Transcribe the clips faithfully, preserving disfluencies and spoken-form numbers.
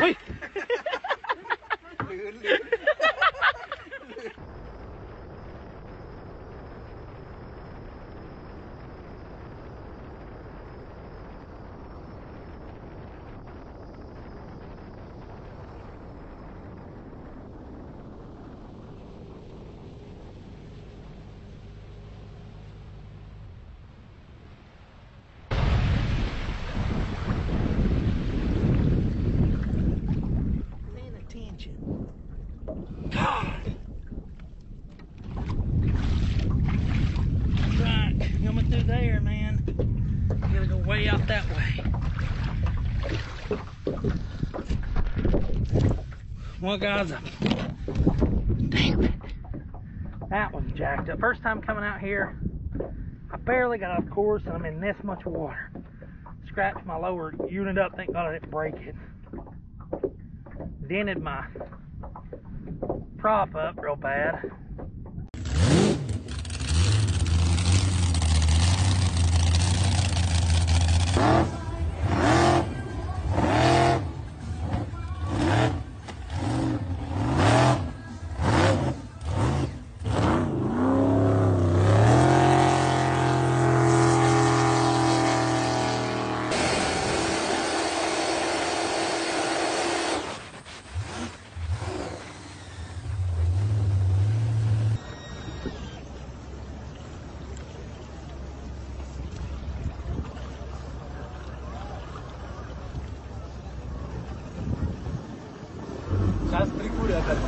เฮ้ยOut that way. Well, guys, damn it. That one's jacked up. First time coming out here, I barely got off course and I'm in this much water. Scratched my lower unit up, thank God I didn't break it. Dented my prop up real bad. Сейчас прикурю опять.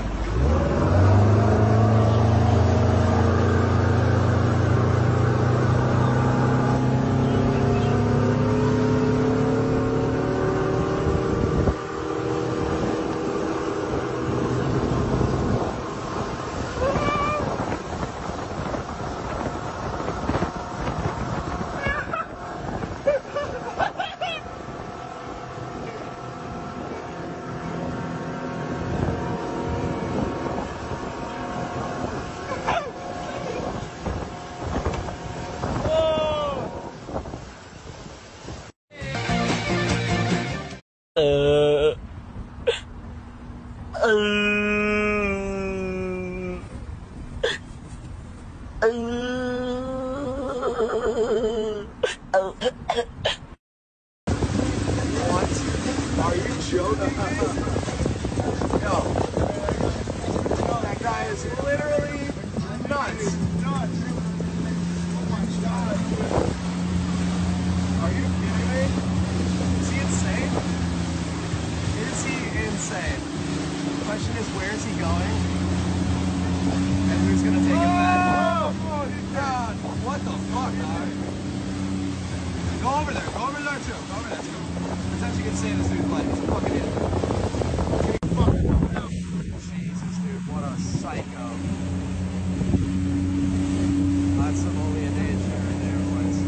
Uh, uh, uh, uh, what? Are you joking? No. That guy is literally nuts. Nuts. Oh my God. Are you kidding me? Is he insane? Is he insane? The question is, where is he going? And who's gonna take him back? Oh, oh, he's down. What the fuck, dog? Go over there, go over there too. Go over there too. Sometimes you can see this dude's life. He's a fucking idiot. Jesus, dude, what a psycho. That's some only danger right there, boys.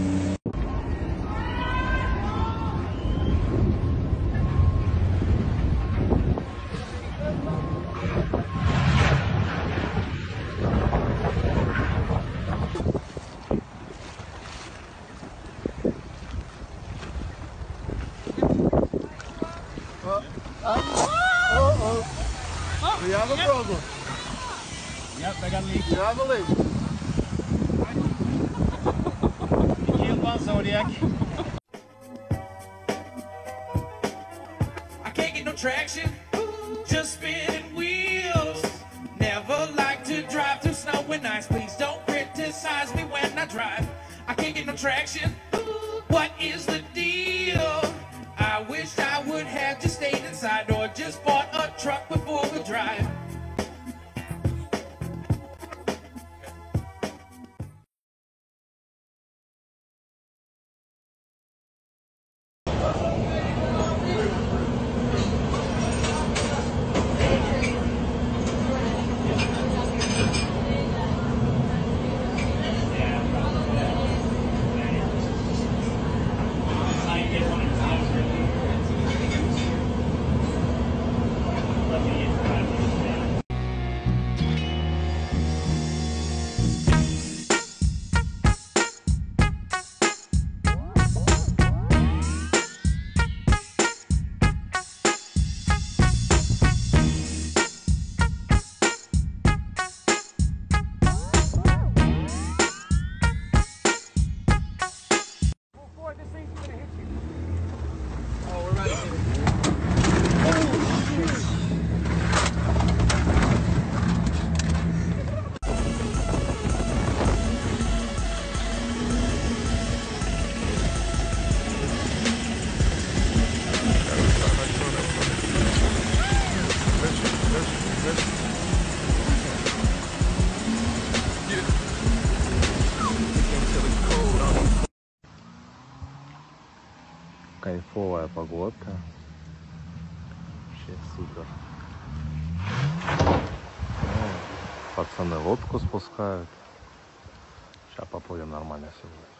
We have a yep. problem. Yep, they got leaked. You have a leak. You killed one Zodiac. I can't get no traction, just spinning wheels. Never like to drive through snow and ice. Please don't criticize me when I drive. I can't get no traction. What is the deal? I wish I would have just stayed inside or just bought a truck before we drive. кайфовая погодка. Вообще супер. Пацаны лодку спускают. Сейчас поплывем нормально сегодня.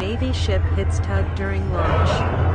Navy ship hits tug during launch.